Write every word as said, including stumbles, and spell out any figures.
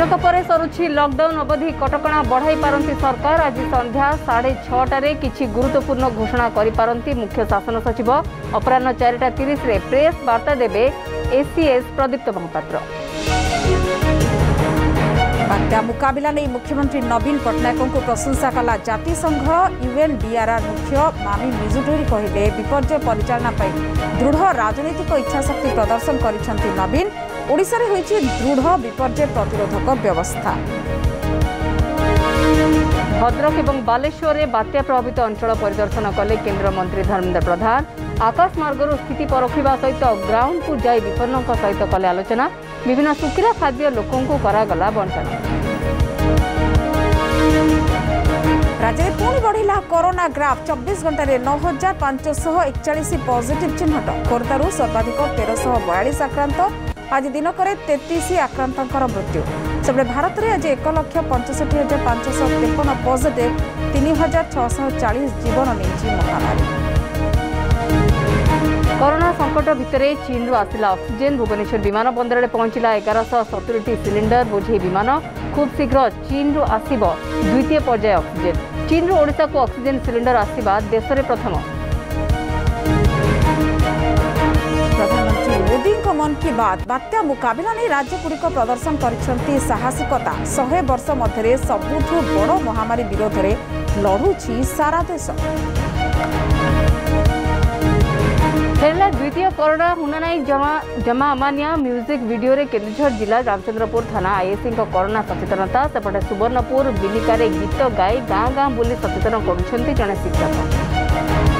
ବିରତ ପରେ ସରୁଛି ଲକଡାଉନ ଅବଧି କଟକଣା ବଢ଼ାଇ ପାରନ୍ତି ସରକାର। ଆଜି ସନ୍ଧ୍ୟା ସାଢ଼େ ଛଅଟାରେ କିଛି ଗୁରୁତ୍ୱପୂର୍ଣ୍ଣ ଘୋଷଣା କରିପାରନ୍ତି ମୁଖ୍ୟ ଶାସନ ସଚିବ। ଅପରାହ୍ନ ଚାରିଟା ତିରିଶରେ ପ୍ରେସ୍ ବାର୍ତ୍ତା ଦେବେ ଏସିଏସ୍ ପ୍ରଦୀପ୍ତ ମହାପାତ୍ର। ବାତ୍ୟା ମୁକାବିଲା ନେଇ ମୁଖ୍ୟମନ୍ତ୍ରୀ ନବୀନ ପଟ୍ଟନାୟକଙ୍କୁ ପ୍ରଶଂସା କଲା ଜାତିସଂଘ। ୟୁଏନ୍ଡିଆର୍ଆର୍ ମୁଖ୍ୟ ମାମି ମିଜୁଟୋରି କହିଲେ ବିପର୍ଯ୍ୟୟ ପରିଚାଳନା ପାଇଁ ଦୃଢ଼ ରାଜନୈତିକ ଇଚ୍ଛାଶକ୍ତି ପ୍ରଦର୍ଶନ କରିଛନ୍ତି ନବୀନ। ओडिशा रे होइछि दृढ़ विपर्जय प्रतिरोधक व्यवस्था। भद्रक एवं बालेश्वर में बात्या प्रभावित अंचल परिदर्शन कले केंद्र मंत्री धर्मेन्द्र प्रधान। आकाश मार्गरु स्थिति परखिबा सहित ग्राउंड को जाई विपन्न सहित कले आलोचना। विभिन्न सुखिरा खाद्य लोकों को करागला बंटन। राज्य में पुणी बढ़ला कोरोना ग्राफ। चौबीस घंटे नौ हजार पांच शह एकचाश पॉजिटिव चिन्हट। खोर्धु सर्वाधिक तेरह शह बयालीस आक्रांत। आज दिनक तेतीस आक्रांतर मृत्यु। सेपटे भारत में आज एक लक्ष पंचष्ठी हजार पांच शह तेपन पॉजिटिव। तीन हजार छःश चालीस जीवन नहीं महामारी। कोरोना संकट भितर चीन रु आसला ऑक्सीजन। भुवनेश्वर विमान बंदर में पहुंचला एगारश सतुरी सिलिंडर बोझे विमान। खूब शीघ्र चीन रु आसब द्वितीय पर्याय ऑक्सीजन। चीन रु ओडिशा को ऑक्सीजन सिलिंडर आसवा देश में प्रथम। मन की बात बात्या मुकाबला नहीं राज्यगुड़िक प्रदर्शन कर साहसिकता। शहे वर्ष मध्य सबुठ बड़ महामारी विरोध में लड़ुची सारा देश। फेरला द्वितीय कोरोना हुनानाई जमा जमा अमानिया म्यूजिक वीडियो रे केन्दुझर जिला रामचंद्रपुर थाना आईएससी कोरोना सचेतनता। सेपटे सुवर्णपुर बिलिकार गीत गाई गाँ गाँ बुली सचेतन कर शिक्षक।